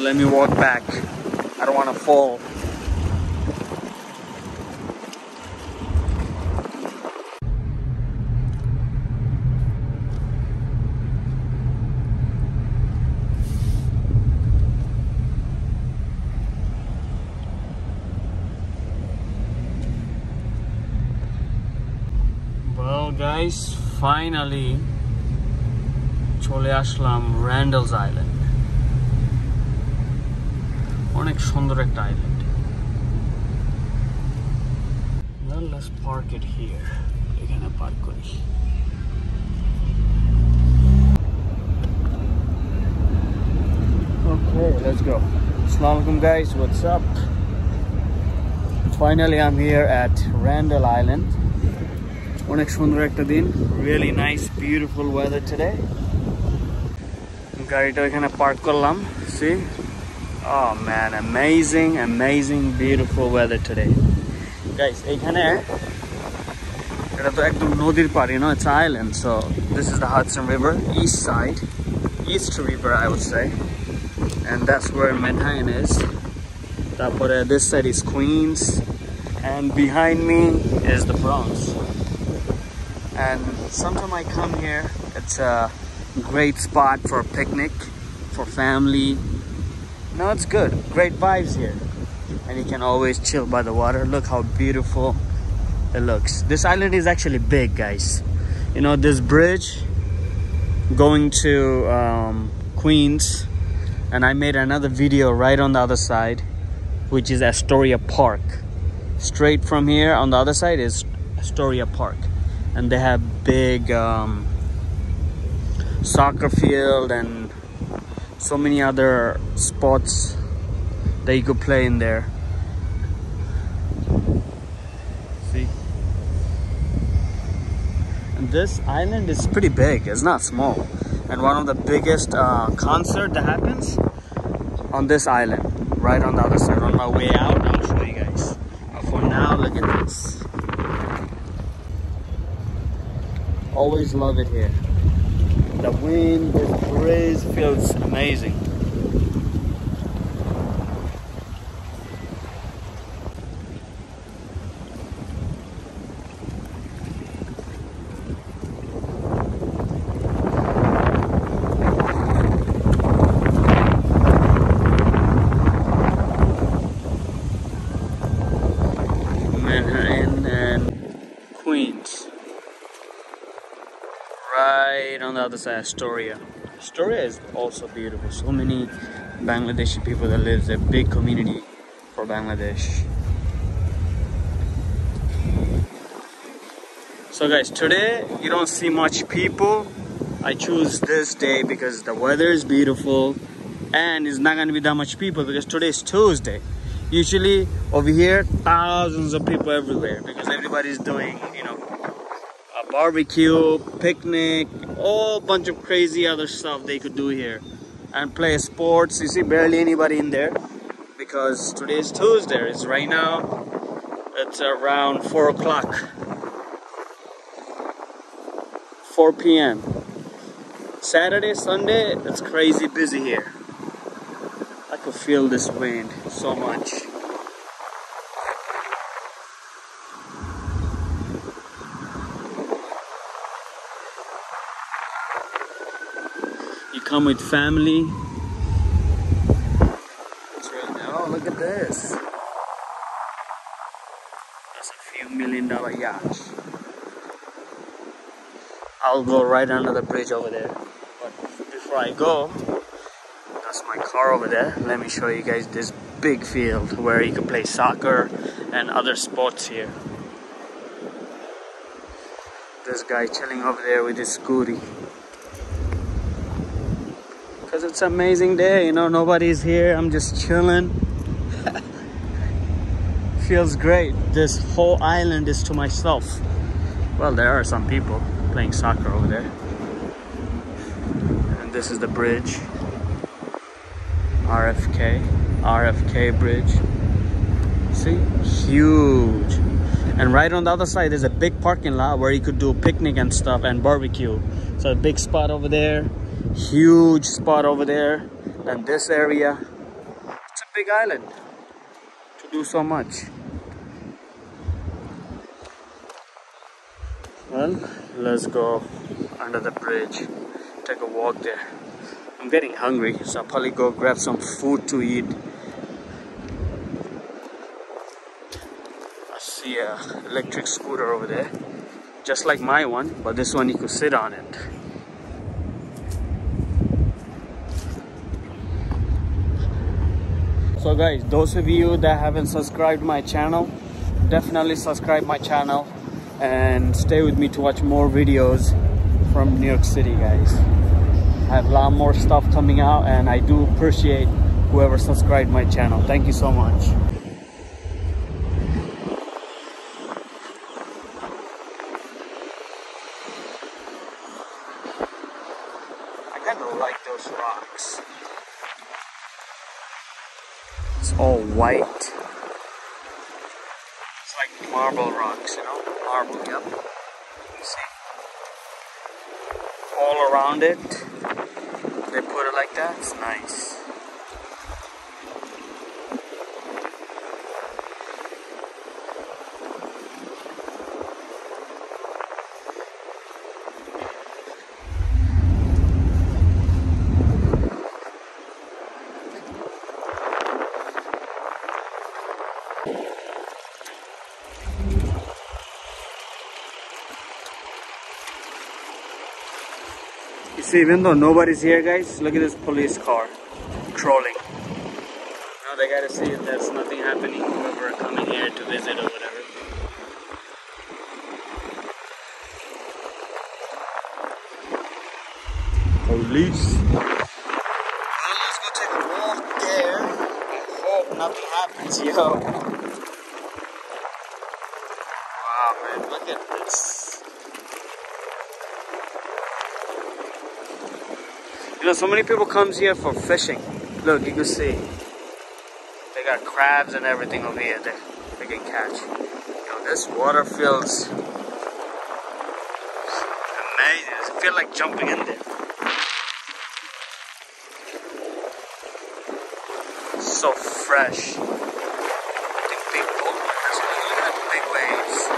Let me walk back. I don't want to fall. Well, guys, finally chole ashlam Randall's Island. Onek sundor ekta island. Well, let's park it here. Ekhane park kori. Okay, let's go. Assalamu alaikum, guys. What's up? Finally, I'm here at Randall Island. Onek sundor ekta din. Really nice, beautiful weather today. Garita ekhane park korlam. See? Oh man, amazing, amazing, beautiful weather today. Guys, it's an island, so this is the Hudson River, east side, East River I would say. And that's where Manhattan is. This side is Queens. And behind me is the Bronx. And sometime I come here, it's a great spot for a picnic, for family. No, it's good. Great vibes here. And you can always chill by the water. Look how beautiful it looks. This island is actually big, guys. You know, this bridge going to Queens. And I made another video right on the other side, which is Astoria Park. Straight from here on the other side is Astoria Park. And they have big soccer field and so many other spots that you could play in there. See? And this island is pretty big, it's not small. And one of the biggest concert that happens on this island, right on the other side. On my way out, I'll show you guys. For now, look at this. Always love it here. The wind, the breeze feels amazing. Manhattan and Queens. Right on the other side, Astoria. Astoria is also beautiful. So many Bangladeshi people that live there. Big community for Bangladesh. So guys, today you don't see much people. I choose this day because the weather is beautiful. And it's not going to be that much people because today is Tuesday. Usually over here, thousands of people everywhere. Because everybody's doing, you know, barbecue, picnic, all bunch of crazy other stuff they could do here, and play sports. You see barely anybody in there because today is Tuesday. It's right now, it's around 4 p.m. Saturday, Sunday, it's crazy busy here. I could feel this wind so much. Come with family. It's really nice. Oh, look at this. That's a few $1 million yacht. I'll go right under the bridge over there. But before I go, that's my car over there. Let me show you guys this big field where you can play soccer and other sports here. This guy chilling over there with his scooty. Because it's an amazing day, you know, nobody's here, I'm just chilling. Feels great. This whole island is to myself. Well, there are some people playing soccer over there. And this is the bridge. RFK bridge. See? Huge. And right on the other side, there's a big parking lot where you could do a picnic and stuff and barbecue. So a big spot over there. Huge spot over there, and this area big island to do so much. Well, let's go under the bridge, take a walk there. I'm getting hungry, so I'll probably go grab some food to eat. I see an electric scooter over there, just like my one, but this one you could sit on it. So guys, those of you that haven't subscribed my channel, definitely subscribe my channel and stay with me to watch more videos from New York City, guys. I have a lot more stuff coming out, and I do appreciate whoever subscribed my channel. Thank you so much. I kind of like those rocks. It's all white. It's like marble rocks, you know? Marble, yep. You see? All around it. They put it like that. It's nice. So even though nobody's here, guys, look at this police car trolling. Now they gotta see if there's nothing happening, whoever coming here to visit or whatever. Police. Well, let's go take a walk there and hope nothing happens, yo. Wow, man, look at this. You know, so many people comes here for fishing. Look, you can see. They got crabs and everything over here that they can catch. You know, this water feels amazing. I feel like jumping in there. So fresh. Big boat. Look at the big waves.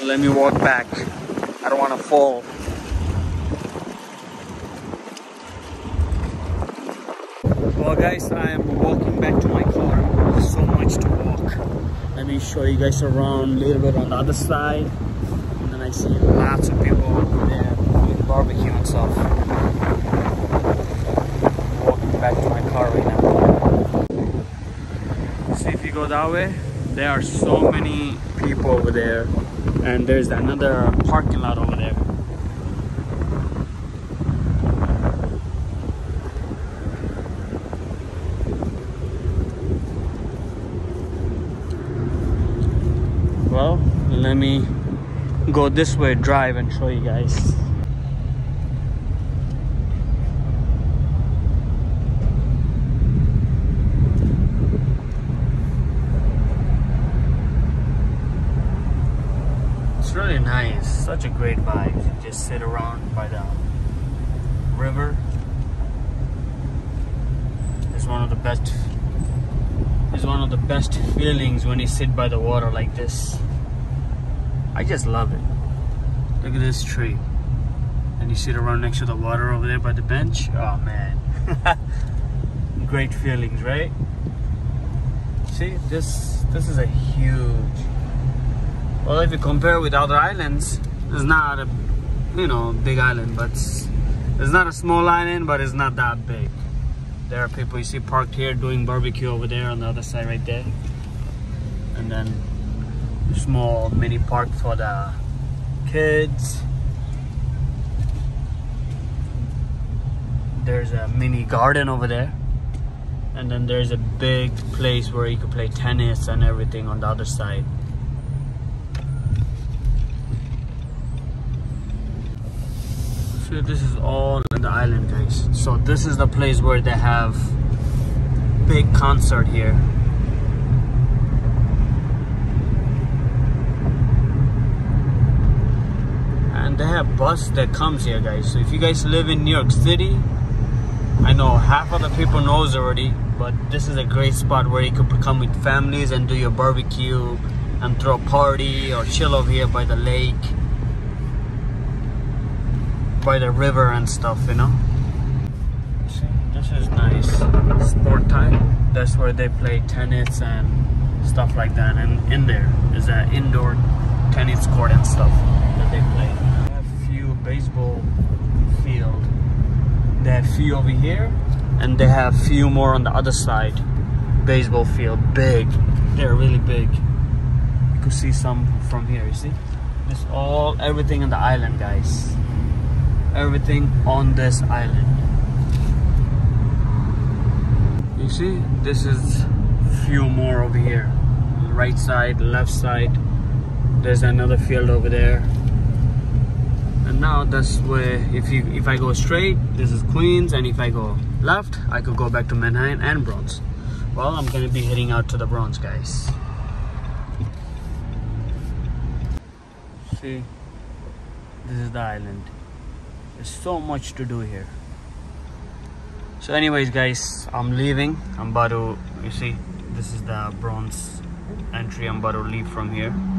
Now let me walk back. I don't want to fall. Well guys, I am walking back to my car. There's so much to walk. Let me show you guys around a little bit on the other side. And then I see lots of people over there doing barbecue and stuff. I'm walking back to my car right now. See, if you go that way, there are so many people over there. And there's another parking lot over there. Well, let me go this way, drive, and show you guys. It's really nice, such a great vibe. Just sit around by the river. It's one of the best. It's one of the best feelings when you sit by the water like this. I just love it. Look at this tree, and you sit around next to the water over there by the bench. Oh man, great feelings, right? See, this is a huge. Well, if you compare with other islands, it's not a, you know, big island, but it's not a small island, but it's not that big. There are people you see parked here doing barbecue over there on the other side right there. And then a small mini park for the kids. There's a mini garden over there. And then there's a big place where you could play tennis and everything on the other side. This is all in the island, guys. So this is the place where they have big concert here. And and they have bus that comes here, guys. So if you guys live in New York City, I know half of the people knows already, but this is a great spot where you could come with families and do your barbecue and throw a party or chill over here by the lake, by the river and stuff, you know. See, this is nice. Sport time. That's where they play tennis and stuff like that. And in there is an indoor tennis court and stuff that they play. They have a few baseball field. They have few over here, and they have few more on the other side. Baseball field, big. They're really big. You can see some from here. You see, this all everything on the island, guys. Everything on this island. You see, this is few more over here. Right side, left side. There's another field over there. And now that's where, if I go straight, this is Queens, and if I go left, I could go back to Manhattan and Bronx. Well, I'm gonna be heading out to the Bronx, guys. See, this is the island. There's so much to do here. So anyways, guys, I'm leaving. I'm about to, you see, this is the Bronx entry. I'm about to leave from here.